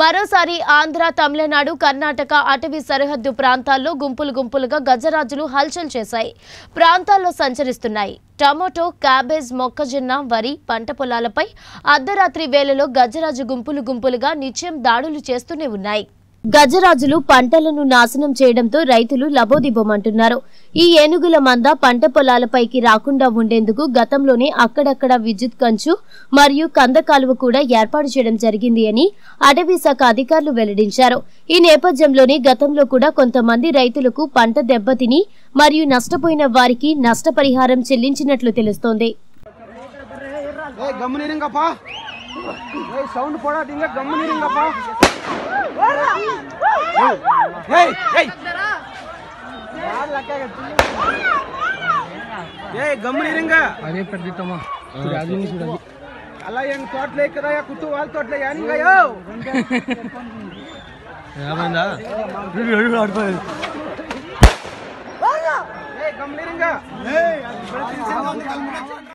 మరోసారి ఆంధ్ర తమిళనాడు కర్ణాటక అటవీ సరిహద్దు ప్రాంతాల్లో గుంపులు గుంపులుగా గజరాజులు హల్చల్ చేశాయి. ప్రాంతాల్లో సంచరిస్తున్నాయి. టమాటో, క్యాబేజ్, మొక్కజొన్న, వరి పంట పొలాలపై అర్ధరాత్రి వేళలో గజరాజు గుంపులు గుంపులుగా నిత్యం దాడులు చేస్తూనే ఉన్నాయి. గజరాజులు పంటలను నాశనం చేయడంతో రైతులు లబోదిబోమంటున్నారు. ఈ ఏనుగుల మంద పంట పొలాలపైకి రాకుండా ఉండేందుకు గతంలోనే అక్కడక్కడ విద్యుత్ కంచు మరియు కంద కాలువ కూడా ఏర్పాటు చేయడం జరిగింది అని అటవీ శాఖ అధికారులు వెల్లడించారు. ఈ నేపథ్యంలోనే గతంలో కూడా కొంతమంది రైతులకు పంట దెబ్బతిని మరియు నష్టపోయిన వారికి నష్టపరిహారం చెల్లించినట్లు తెలుస్తోంది. అలా ఏం తోటలే కదా కుత్తు వాళ్ళ తోటలే గమ్మ.